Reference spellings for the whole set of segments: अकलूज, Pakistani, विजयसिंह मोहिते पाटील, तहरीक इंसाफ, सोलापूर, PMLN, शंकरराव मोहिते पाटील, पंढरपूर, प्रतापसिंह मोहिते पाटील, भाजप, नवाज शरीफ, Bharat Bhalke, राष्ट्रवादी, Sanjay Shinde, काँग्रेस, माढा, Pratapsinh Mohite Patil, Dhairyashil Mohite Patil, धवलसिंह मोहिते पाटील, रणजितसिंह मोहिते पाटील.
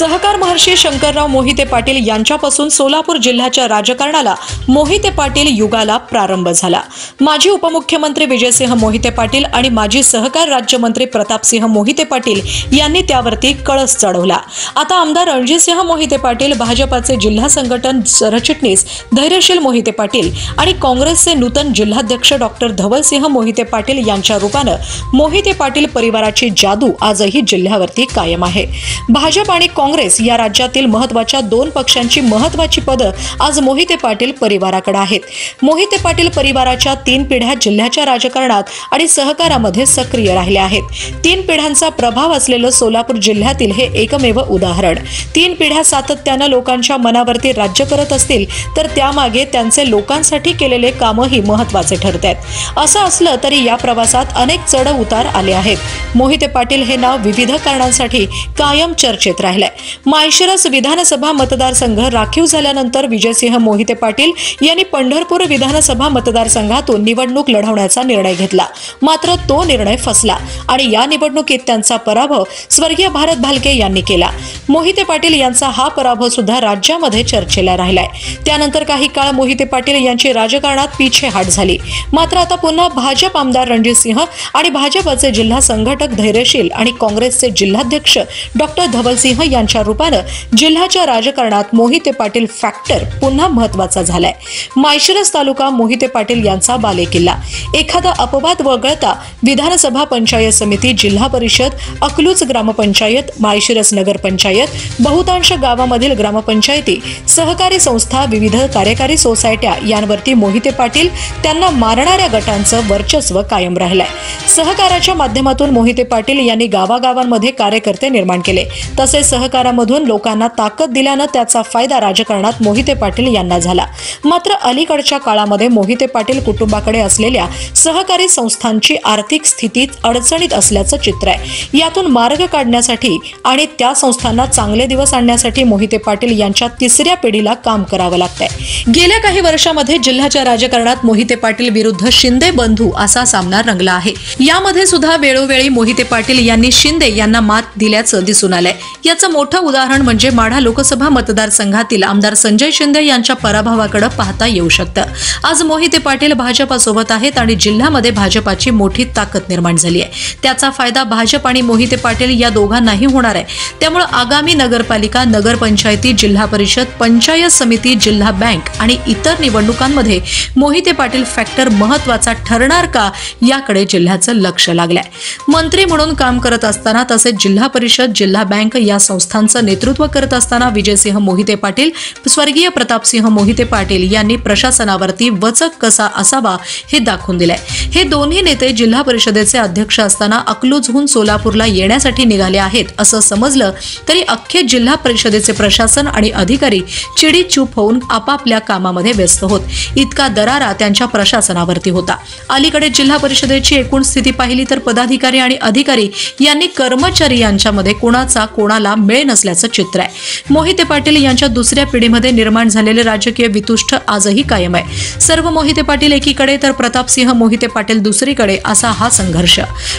सहकार महर्षी शंकरराव मोहिते पाटील यांच्यापासून सोलापूर जिल्ह्याच्या राजकारणाला मोहिते पाटील युगाला प्रारंभ झाला। माजी उपमुख्यमंत्री विजयसिंह मोहिते पाटील आणि माजी सहकार राज्यमंत्री प्रतापसिंह मोहिते पाटील यांनी त्यावरती कळस चढवला। आता आमदार रणजितसिंह मोहिते पाटील, भाजपाचे जिल्हा संघटन सरचिटणीस धैर्यशील मोहिते पाटील आणि काँग्रेसचे नूतन जिल्हाध्यक्ष डॉक्टर धवलसिंह मोहिते पाटील यांच्या रूपाने मोहिते पाटील परिवाराची जादू आजही जिल्ह्यावरती कायम आहे। भाजप आणि काँग्रेस या राज्यातील महत्त्वाच्या दोन पक्षांची महत्त्वाची पदे आज मोहिते पाटील परिवाराकडे आहेत। मोहिते पाटील परिवाराच्या तीन पिढ्या जिल्ह्याच्या राजकारणात आणि सहकारामध्ये सक्रिय राहिल्या आहेत। तीन पिढ्यांचा प्रभाव असलेले सोलापूर जिल्ह्यातील हे एकमेव उदाहरण। तीन पिढ्या सातत्याने लोकांच्या मनावरती राज्य करत असतील तर त्यामागे त्यांचे लोकांसाठी केलेले कामही महत्त्वाचे ठरतात। असं असलं तरी या प्रवासात अनेक चढ उतार आले आहेत। मोहिते पाटील हे नाव विविध कारणांसाठी कायम चर्चेत राहिले। माळशिरस विधानसभा मतदारसंघ राखीव झाल्यानंतर विजयसिंह मोहिते पाटील यांनी पंढरपूर विधानसभा मतदारसंघातून निवडणूक लढवण्याचा निर्णय घेतला, मात्र तो निर्णय फसला आणि या निवडणुकीत त्यांचा पराभव स्वर्गीय भारत भालके यांनी केला। मोहिते पाटील यांचा हा पराभव सुद्धा राज्यामध्ये चर्चेला राहिलाय। त्यानंतर काही काळ मोहिते पाटील यांची राजकारणात पीछेहाट झाली, मात्र आता पुन्हा भाजप आमदार रणजितसिंह आणि भाजपचे जिल्हा संघटक धैर्यशील आणि काँग्रेसचे जिल्हाध्यक्ष डॉक्टर धवलसिंह यांच्या रूपाने जिल्ह्याच्या राजकारणात मोहिते पाटील फॅक्टर पुन्हा महत्त्वाचा झालाय। माळशिरस तालुका मोहिते पाटील यांचा बालेकिल्ला। एखादा अपवाद वगळता विधानसभा, पंचायत समिती, जिल्हा परिषद, अकलूज ग्रामपंचायत, माळशिरस नगरपंचायत, बहुतांश गावामधील ग्रामपंचायती, सहकारी संस्था, विविध कार्यकारी सोसायट्या यांवरती मोहिते पाटील त्यांना मारणाऱ्या गटांचं वर्चस्व कायम राहिलंय। सहकाराच्या माध्यमातून मोहिते पाटील यांनी गावागावांमध्ये कार्यकर्ते निर्माण केले, तसेच सहकारामधून लोकांना ताकद दिल्यानं त्याचा फायदा राजकारणात मोहिते पाटील यांना झाला। मात्र अलीकडच्या काळामध्ये मोहिते पाटील कुटुंबाकडे असलेल्या सहकारी संस्थांची आर्थिक स्थिती अडचणीत असल्याचं चित्र आहे। यातून मार्ग काढण्यासाठी आणि त्या संस्थांना चांगले दिवस आणण्यासाठी मोहिते पाटील यांच्या तिसऱ्या पिढीला काम करावं लागतंय। गेल्या काही वर्षामध्ये जिल्ह्याच्या राजकारणात मोहिते पाटील विरुद्ध शिंदे बंधू असा सामना रंगला आहे। यामध्ये सुद्धा वेळोवेळी मोहिते पाटील यांनी शिंदे यांना मात दिल्याचं दिसून आलंय। याचं मोठं उदाहरण म्हणजे माढा लोकसभा मतदारसंघातील आमदार संजय शिंदे यांच्या पराभवाकडे पाहता येऊ शकतं। आज मोहिते पाटील भाजपासोबत आहेत आणि जिल्ह्यामध्ये भाजपाची मोठी ताकद निर्माण झाली आहे। त्याचा फायदा भाजप आणि मोहिते पाटील या दोघांनाही होणार आहे। त्यामुळे आगामी नगरपालिका, नगरपंचायती, जिल्हा परिषद, पंचायत समिती, जिल्हा बँक आणि इतर निवडणुकांमध्ये मोहिते पाटील फॅक्टर महत्त्वाचा ठरणार का याकडे जिल्ह्याचं लक्ष लागलंय। मंत्री म्हणून काम करत असताना तसेच जिल्हा परिषद, जिल्हा बँक या संस्थांचं नेतृत्व करत असताना विजयसिंह मोहिते पाटील, स्वर्गीय प्रतापसिंह मोहिते पाटील यांनी प्रशासनावरती वचक कसा असावा हे दाखवून दिलंय। हे दोन्ही नेते जिल्हा परिषदेचे अध्यक्ष असताना अकलूजहून सोलापूरला येण्यासाठी निघाले आहेत असं समजलं तरी अख्खे जिल्हा परिषदेचे प्रशासन आणि अधिकारी चिडीचूप होऊन आपापल्या कामामध्ये व्यस्त होत। इतका दरारा त्यांच्या प्रशासनावरती होता। अलीकडे जिल्हा परिषदेची एकूण स्थिती पाहिली तर पदाधिकारी आणि अधिकारी यांनी कर्मचारी यांच्यामध्ये कोणाचा कोणाला मेळ नसल्याचं चित्र आहे। मोहिते पाटील यांच्या दुसऱ्या पिढीमध्ये निर्माण झालेले राजकीय वितुष्ट आजही कायम आहे। सर्व मोहिते पाटील एकीकडे तर प्रतापसिंह मोहिते पाटील दुसरीकडे असा हा संघर्ष।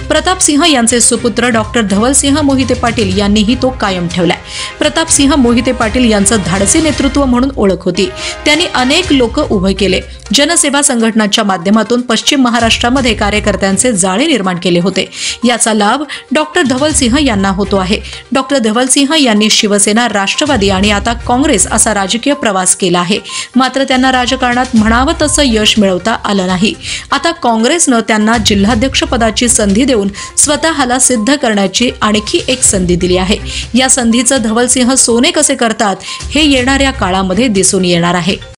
प्रतापसिंह यांचे सुपुत्र डॉक्टर धवलसिंह मोहिते पाटील यांनीही तो कायम ठेवलाय। प्रतापसिंह मोहिते पाटील यांचं धाडसी नेतृत्व म्हणून ओळख होती। त्यांनी अनेक लोक उभे केले। जनसेवा संघटनाच्या माध्यमातून पश्चिम महाराष्ट्रामध्ये कार्यकर्त्यांचे जाळे निर्माण केले होते। याचा लाभ डॉक्टर धवलसिंह यांना होतो आहे। डॉक्टर धवलसिंह यांनी शिवसेना, राष्ट्रवादी आणि आता काँग्रेस असा राजकीय प्रवास केला आहे, मात्र त्यांना राजकारणात म्हणावं तसं यश मिळवता आलं नाही। आता काँग्रेसनं त्यांना जिल्हाध्यक्षपदाची संधी देऊन स्वतःला सिद्ध करण्याची आणखी एक संधी दिली आहे। या संधीचं धवलसिंह सोने कसे करतात हे येणाऱ्या काळामध्ये दिसून येणार आहे।